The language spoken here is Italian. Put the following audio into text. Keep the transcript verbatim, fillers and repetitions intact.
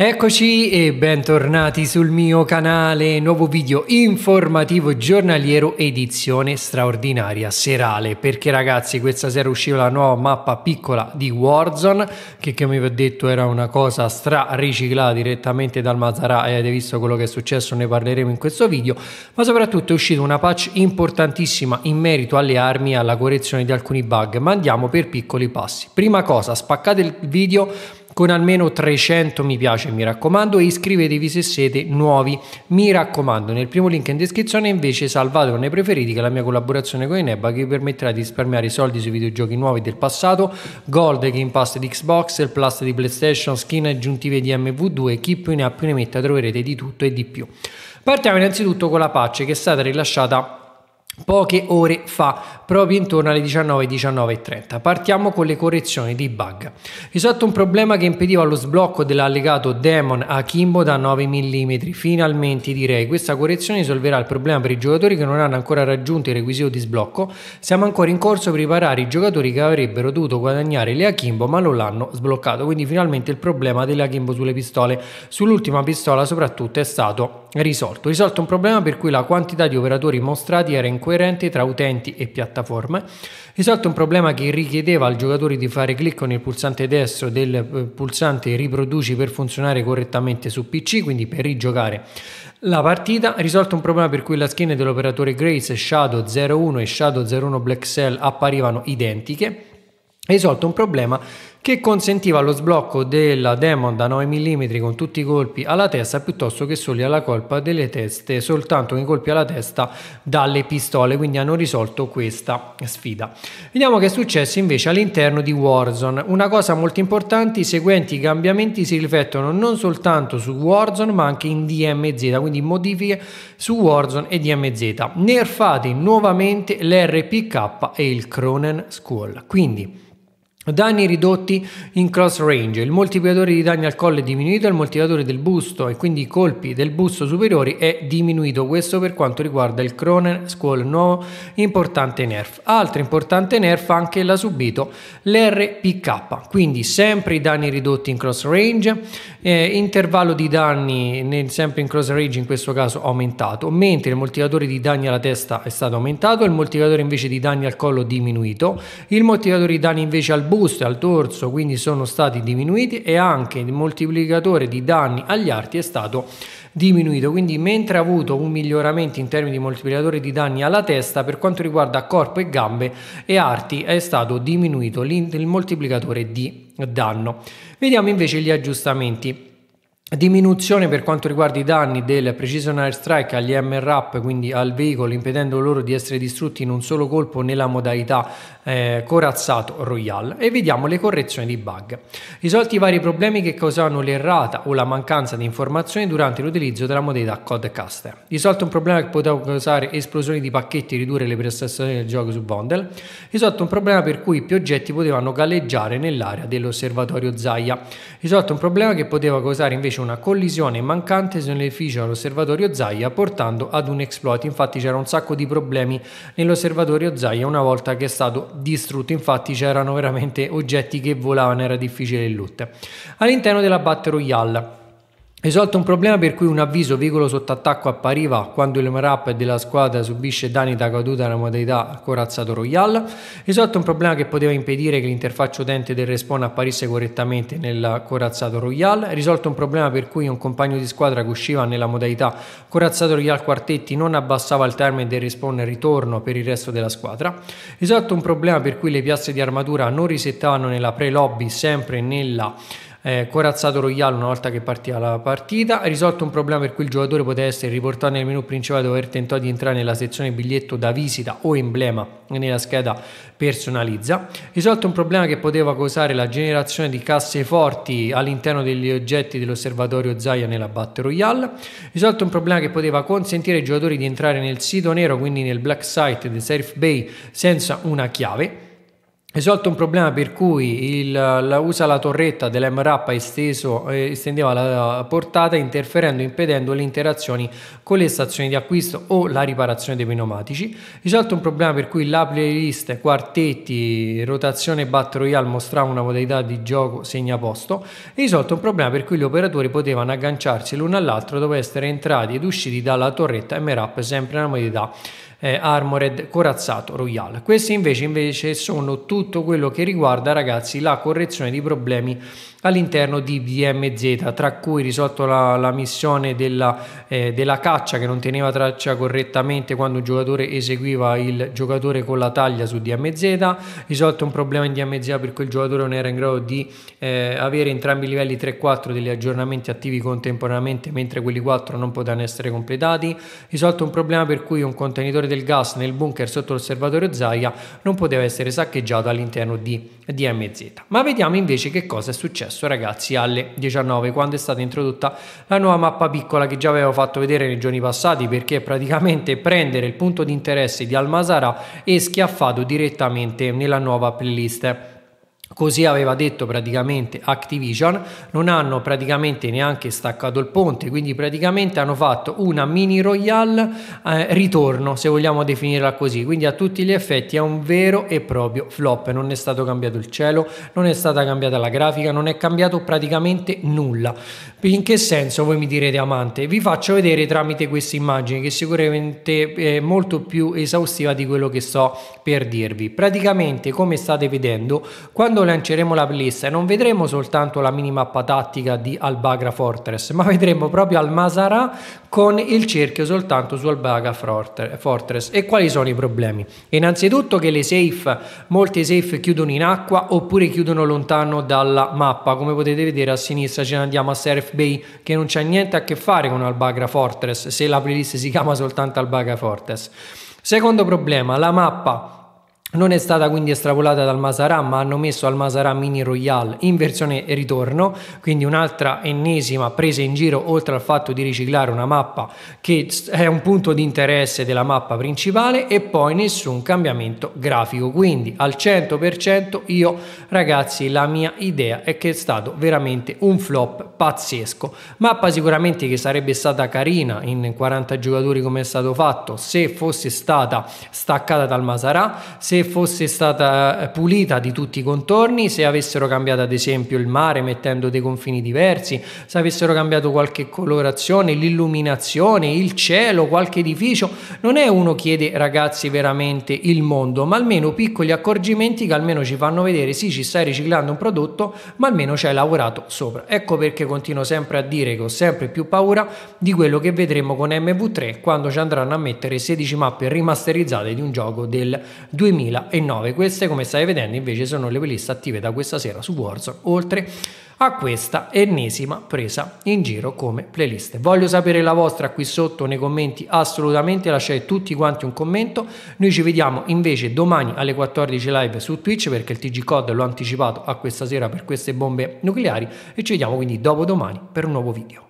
Eccoci e bentornati sul mio canale, nuovo video informativo giornaliero edizione straordinaria serale, perché ragazzi questa sera usciva la nuova mappa piccola di Warzone che come vi ho detto era una cosa stra riciclata direttamente dal Mazrah e avete visto quello che è successo, ne parleremo in questo video, ma soprattutto è uscita una patch importantissima in merito alle armi e alla correzione di alcuni bug, ma andiamo per piccoli passi. Prima cosa, spaccate il video con almeno trecento mi piace, mi raccomando, e iscrivetevi se siete nuovi, mi raccomando. Nel primo link in descrizione invece salvatelo nei preferiti, che è la mia collaborazione con Eneba, che vi permetterà di risparmiare soldi sui videogiochi nuovi del passato, gold, game pass di Xbox, il plus di PlayStation, skin aggiuntive di M V due, chi più ne ha più ne metta, troverete di tutto e di più. Partiamo innanzitutto con la patch che è stata rilasciata poche ore fa, proprio intorno alle diciannove e diciannove e trenta. Partiamo con le correzioni di bug. Risolto un problema che impediva lo sblocco dell'allegato Demon Akimbo da nove millimetri. Finalmente direi, questa correzione risolverà il problema per i giocatori che non hanno ancora raggiunto il requisito di sblocco. Siamo ancora in corso per riparare i giocatori che avrebbero dovuto guadagnare le Akimbo ma non l'hanno sbloccato. Quindi finalmente il problema delle Akimbo sulle pistole, sull'ultima pistola soprattutto, è stato risolto. Risolto un problema per cui la quantità di operatori mostrati era incoerente tra utenti e piattaforme. Risolto un problema che richiedeva al giocatore di fare clic con il pulsante destro del pulsante riproduci per funzionare correttamente su P C, quindi per rigiocare la partita. Risolto un problema per cui la skin dell'operatore Grace Shadow zero uno e Shadow zero uno Black Cell apparivano identiche. Risolto un problema che consentiva lo sblocco della Demon da nove millimetri con tutti i colpi alla testa piuttosto che solo alla colpa delle teste, soltanto con i colpi alla testa dalle pistole, quindi hanno risolto questa sfida. Vediamo che è successo invece all'interno di Warzone. Una cosa molto importante, i seguenti cambiamenti si riflettono non soltanto su Warzone ma anche in D M Z, quindi modifiche su Warzone e D M Z. Nerfate nuovamente l'R P K e il Cronen Squall, quindi danni ridotti in cross range, il moltiplicatore di danni al collo è diminuito, il moltiplicatore del busto e quindi i colpi del busto superiori è diminuito, questo per quanto riguarda il Cronen Squall, nuovo importante nerf. Altro importante nerf anche l'ha subito l'R P K, quindi sempre i danni ridotti in cross range, eh, intervallo di danni nel, sempre in cross range in questo caso aumentato, mentre il moltiplicatore di danni alla testa è stato aumentato, il moltiplicatore invece di danni al collo diminuito, il moltiplicatore di danni invece al busto e al torso quindi sono stati diminuiti e anche il moltiplicatore di danni agli arti è stato diminuito, quindi mentre ha avuto un miglioramento in termini di moltiplicatore di danni alla testa, per quanto riguarda corpo e gambe e arti è stato diminuito il moltiplicatore di danno. Vediamo invece gli aggiustamenti. Diminuzione per quanto riguarda i danni del Precision Airstrike agli M R A P, quindi al veicolo, impedendo loro di essere distrutti in un solo colpo nella modalità eh, corazzato Royale. E vediamo le correzioni di bug. Risolti i vari problemi che causavano l'errata o la mancanza di informazioni durante l'utilizzo della modalità Codcaster. Risolto un problema che poteva causare esplosioni di pacchetti e ridurre le prestazioni del gioco su bundle. Risolto un problema per cui più oggetti potevano galleggiare nell'area dell'osservatorio Zaya. Risolto un problema che poteva causare invece una collisione mancante nell'edificio dell'osservatorio Zaya portando ad un exploit, infatti c'era un sacco di problemi nell'osservatorio Zaya una volta che è stato distrutto, infatti c'erano veramente oggetti che volavano, era difficile il loot. All'interno della Battle Royale risolto un problema per cui un avviso veicolo sotto attacco appariva quando il M R A P della squadra subisce danni da caduta nella modalità corazzato Royale. Risolto un problema che poteva impedire che l'interfaccia utente del respawn apparisse correttamente nel corazzato Royale. Risolto un problema per cui un compagno di squadra che usciva nella modalità corazzato Royale quartetti non abbassava il termine del respawn e ritorno per il resto della squadra. Risolto un problema per cui le piastre di armatura non risettavano nella pre-lobby sempre nella Eh, corazzato Royale una volta che partiva la partita. Risolto un problema per cui il giocatore poteva essere riportato nel menu principale dopo aver tentato di entrare nella sezione biglietto da visita o emblema nella scheda personalizza. Risolto un problema che poteva causare la generazione di casseforti all'interno degli oggetti dell'osservatorio Zaya nella Battle Royale. Risolto un problema che poteva consentire ai giocatori di entrare nel sito nero, quindi nel black site del Surf Bay, senza una chiave. risolto un problema per cui il, la, usa la torretta dell'M RAP esteso, eh, estendeva la portata interferendo e impedendo le interazioni con le stazioni di acquisto o la riparazione dei pneumatici. Risolto un problema per cui la playlist quartetti rotazione battle royale mostrava una modalità di gioco segnaposto. Risolto un problema per cui gli operatori potevano agganciarsi l'uno all'altro dopo essere entrati ed usciti dalla torretta M RAP sempre nella modalità Eh, Armored corazzato royale. Questi invece, invece sono tutto quello che riguarda, ragazzi, la correzione di problemi all'interno di D M Z, tra cui risolto la, la missione della, eh, della caccia che non teneva traccia correttamente quando un giocatore eseguiva il giocatore con la taglia su D M Z. Risolto un problema in D M Z per cui il giocatore non era in grado di eh, avere entrambi i livelli tre e quattro degli aggiornamenti attivi contemporaneamente, mentre quelli quattro non potevano essere completati. Risolto un problema per cui un contenitore del gas nel bunker sotto l'osservatorio Zaya non poteva essere saccheggiato all'interno di D M Z. Ma vediamo invece che cosa è successo, ragazzi, alle diciannove, quando è stata introdotta la nuova mappa piccola che già avevo fatto vedere nei giorni passati, perché praticamente prendere il punto di interesse di Al Mazrah e schiaffato direttamente nella nuova playlist. Così aveva detto praticamente Activision, non hanno praticamente neanche staccato il ponte, quindi praticamente hanno fatto una mini royale eh, ritorno, se vogliamo definirla così. Quindi a tutti gli effetti è un vero e proprio flop, non è stato cambiato il cielo, non è stata cambiata la grafica, non è cambiato praticamente nulla. In che senso, voi mi direte, amante? Vi faccio vedere tramite queste immagini, che sicuramente è molto più esaustiva di quello che sto per dirvi. Praticamente, come state vedendo, quando lanceremo la playlist e non vedremo soltanto la minimappa tattica di Al Bagra Fortress, ma vedremo proprio Al Mazrah con il cerchio soltanto su Al Bagra Fortress. E quali sono i problemi? Innanzitutto che le safe, molte safe chiudono in acqua oppure chiudono lontano dalla mappa. Come potete vedere a sinistra ce ne andiamo a Surf Bay, che non c'ha niente a che fare con Al Bagra Fortress, se la playlist si chiama soltanto Al Bagra Fortress. Secondo problema, la mappa non è stata quindi estrapolata dal Mazrah, ma hanno messo Al Mazrah Mini Royale in versione ritorno, quindi un'altra ennesima presa in giro, oltre al fatto di riciclare una mappa che è un punto di interesse della mappa principale. E poi nessun cambiamento grafico, quindi al cento per cento io, ragazzi, la mia idea è che è stato veramente un flop pazzesco. Mappa sicuramente che sarebbe stata carina in quaranta giocatori come è stato fatto, se fosse stata staccata dal Mazrah, se fosse stata pulita di tutti i contorni, se avessero cambiato ad esempio il mare mettendo dei confini diversi, se avessero cambiato qualche colorazione, l'illuminazione, il cielo, qualche edificio. Non è uno chiede, ragazzi, veramente il mondo, ma almeno piccoli accorgimenti che almeno ci fanno vedere sì, ci stai riciclando un prodotto, ma almeno ci hai lavorato sopra. Ecco perché continuo sempre a dire che ho sempre più paura di quello che vedremo con M V tre, quando ci andranno a mettere sedici mappe rimasterizzate di un gioco del duemilanove. Queste, come stai vedendo, invece sono le playlist attive da questa sera su Warzone, oltre a questa ennesima presa in giro come playlist. Voglio sapere la vostra qui sotto nei commenti, assolutamente, lasciate tutti quanti un commento. Noi ci vediamo invece domani alle quattordici live su Twitch, perché il T G Code l'ho anticipato a questa sera per queste bombe nucleari, e ci vediamo quindi dopodomani per un nuovo video.